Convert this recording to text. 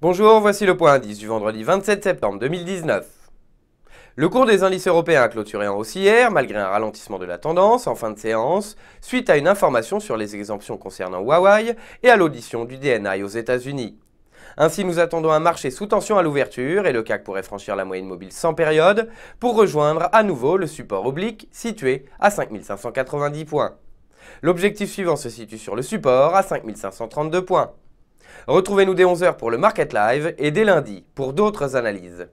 Bonjour, voici le point indice du vendredi 27 septembre 2019. Le cours des indices européens a clôturé en hausse hier, malgré un ralentissement de la tendance en fin de séance, suite à une information sur les exemptions concernant Huawei et à l'audition du DNI aux États-Unis. Ainsi, nous attendons un marché sous tension à l'ouverture et le CAC pourrait franchir la moyenne mobile sans période pour rejoindre à nouveau le support oblique situé à 5590 points. L'objectif suivant se situe sur le support à 5532 points. Retrouvez-nous dès 11h pour le Market Live et dès lundi pour d'autres analyses.